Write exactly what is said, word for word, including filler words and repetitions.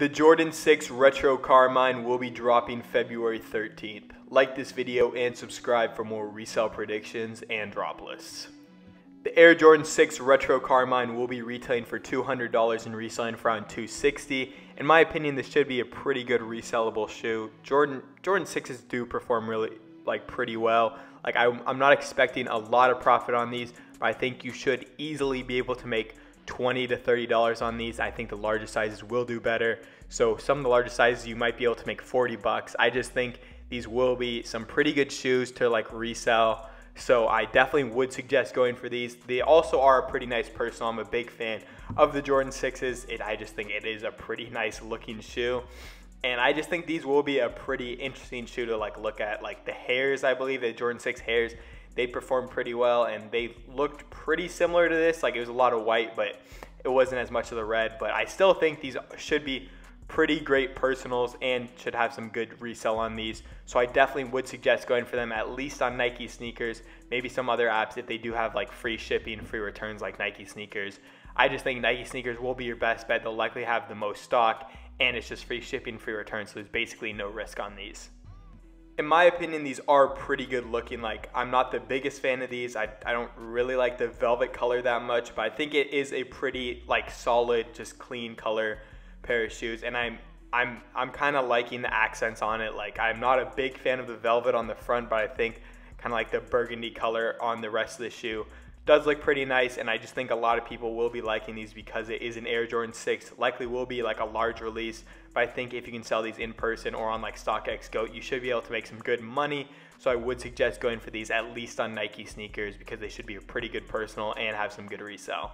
The Jordan six Retro Carmine will be dropping February thirteenth. Like this video and subscribe for more resale predictions and drop lists. The Air Jordan six Retro Carmine will be retailing for two hundred dollars and reselling for around two hundred sixty dollars. In my opinion, this should be a pretty good resellable shoe. Jordan Jordan sixes do perform really like pretty well. Like I'm, I'm not expecting a lot of profit on these, but I think you should easily be able to make twenty to thirty dollars on these. I think the larger sizes will do better. So some of the larger sizes you might be able to make forty bucks. I just think these will be some pretty good shoes to like resell. So I definitely would suggest going for these. They also are a pretty nice person. I'm a big fan of the Jordan sixes. It, I just think it is a pretty nice looking shoe. And I just think these will be a pretty interesting shoe to like look at. Like the hairs, I believe the Jordan six hairs, they performed pretty well and they looked pretty similar to this. Like it was a lot of white, but it wasn't as much of the red. But I still think these should be pretty great personals and should have some good resell on these. So I definitely would suggest going for them, at least on Nike Sneakers, maybe some other apps if they do have like free shipping, free returns like Nike Sneakers. I just think Nike Sneakers will be your best bet. They'll likely have the most stock and it's just free shipping, free returns. So there's basically no risk on these. In my opinion, these are pretty good looking. Like I'm not the biggest fan of these. I, I don't really like the velvet color that much, but I think it is a pretty like solid, just clean color pair of shoes. And I'm I'm I'm kind of liking the accents on it. Like I'm not a big fan of the velvet on the front, but I think kind of like the burgundy color on the rest of the shoe does look pretty nice. And I just think a lot of people will be liking these because it is an Air Jordan six, likely will be like a large release. But I think if you can sell these in person or on like StockX, GOAT, you should be able to make some good money. So I would suggest going for these at least on Nike Sneakers because they should be a pretty good personal and have some good resale.